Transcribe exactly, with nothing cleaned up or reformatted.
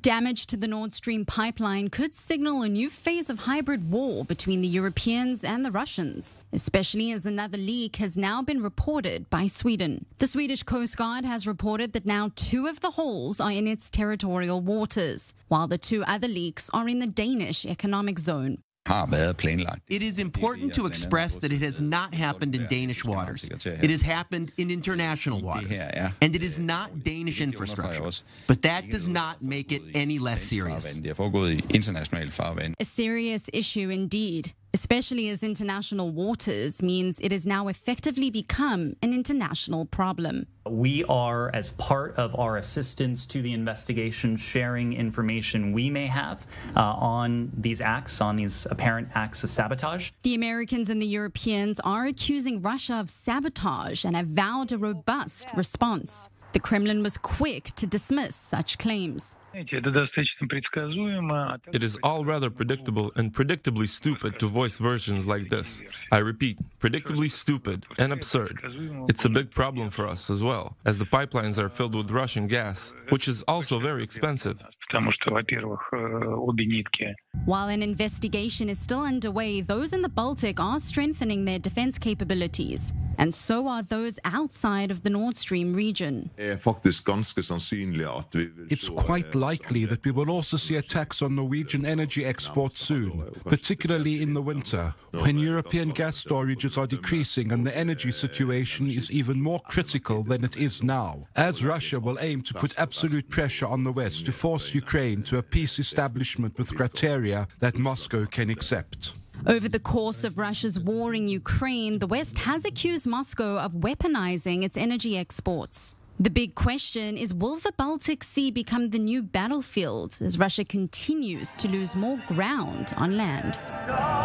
Damage to the Nord Stream pipeline could signal a new phase of hybrid war between the Europeans and the Russians, especially as another leak has now been reported by Sweden. The Swedish Coast Guard has reported that now two of the holes are in its territorial waters, while the two other leaks are in the Danish economic zone. It is important to express that it has not happened in Danish waters. It has happened in international waters. And it is not Danish infrastructure. But that does not make it any less serious. A serious issue indeed, especially as international waters means it has now effectively become an international problem. We are, as part of our assistance to the investigation, sharing information we may have uh, on these acts, on these apparent acts of sabotage. The Americans and the Europeans are accusing Russia of sabotage and have vowed a robust response. The Kremlin was quick to dismiss such claims. It is all rather predictable and predictably stupid to voice versions like this. I repeat, predictably stupid and absurd. It's a big problem for us as well, as the pipelines are filled with Russian gas, which is also very expensive. While an investigation is still underway, those in the Baltic are strengthening their defense capabilities. And so are those outside of the Nord Stream region. It's quite likely that we will also see attacks on Norwegian energy exports soon, particularly in the winter, when European gas storages are decreasing and the energy situation is even more critical than it is now, as Russia will aim to put absolute pressure on the West to force Ukraine to a peace establishment with criteria that Moscow can accept. Over the course of Russia's war in Ukraine, the West has accused Moscow of weaponizing its energy exports. The big question is, will the Baltic Sea become the new battlefield as Russia continues to lose more ground on land?